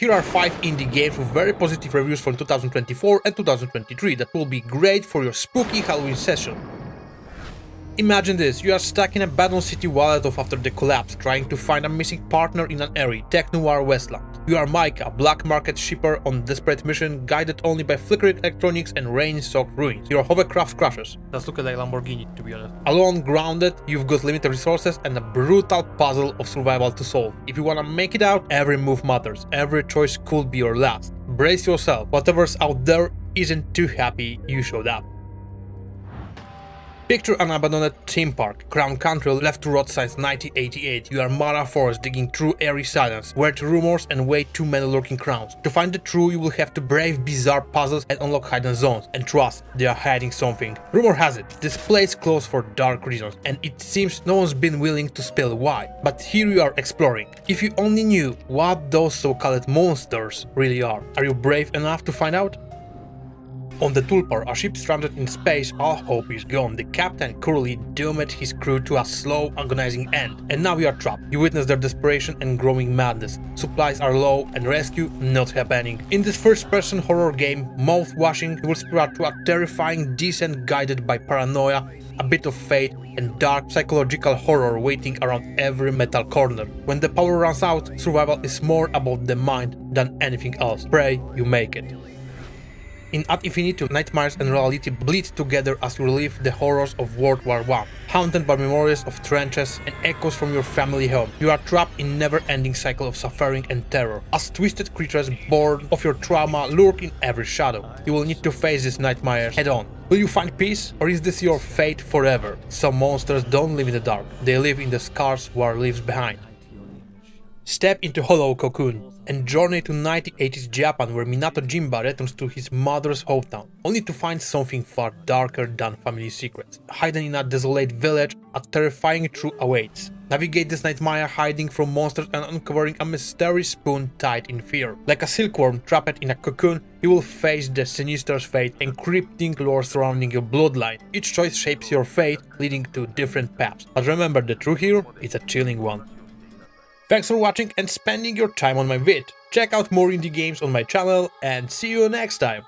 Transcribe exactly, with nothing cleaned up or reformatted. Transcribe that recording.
Here are five indie games with very positive reviews from two thousand twenty-four and two thousand twenty-three that will be great for your spooky Halloween session. Imagine this, you are stuck in a Badon City wild off after the collapse, trying to find a missing partner in an airy, tech-noir wasteland. You are Micah, black market shipper on a desperate mission, guided only by flickering electronics and rain-soaked ruins. Your hovercraft crashes. Does look like a Lamborghini, to be honest. Alone, grounded, you've got limited resources and a brutal puzzle of survival to solve. If you wanna make it out, every move matters, every choice could be your last. Brace yourself, whatever's out there isn't too happy you showed up. Picture an abandoned theme park, Crow Country left to rot since nineteen eighty-eight. You are Mara Forest digging through eerie silence, weird rumors and way too many lurking crowns. To find the truth, you will have to brave bizarre puzzles and unlock hidden zones. And trust, they are hiding something. Rumor has it, this place closed for dark reasons, and it seems no one's been willing to spell why. But here you are exploring. If you only knew what those so-called monsters really are. Are you brave enough to find out? On the Tulpar, a ship stranded in space, all hope is gone. The captain cruelly doomed his crew to a slow, agonizing end. And now you are trapped. You witness their desperation and growing madness. Supplies are low and rescue not happening. In this first-person horror game, Mouthwashing, you will spiral to a terrifying descent guided by paranoia, a bit of fate, and dark psychological horror waiting around every metal corner. When the power runs out, survival is more about the mind than anything else. Pray you make it. In Ad Infinitum, nightmares and reality bleed together as you relive the horrors of World War One. Haunted by memories of trenches and echoes from your family home, you are trapped in a never-ending cycle of suffering and terror, as twisted creatures born of your trauma lurk in every shadow. You will need to face these nightmares head-on. Will you find peace, or is this your fate forever? Some monsters don't live in the dark, they live in the scars war leaves behind. Step into Hollow Cocoon and journey to nineteen eighties Japan, where Minato Jimba returns to his mother's hometown, only to find something far darker than family secrets. Hidden in a desolate village, a terrifying truth awaits. Navigate this nightmare, hiding from monsters and uncovering a mysterious spoon tied in fear. Like a silkworm trapped in a cocoon, you will face the sinister fate and creeping lore surrounding your bloodline. Each choice shapes your fate, leading to different paths. But remember, the truth here is a chilling one. Thanks for watching and spending your time on my vid. Check out more indie games on my channel and see you next time!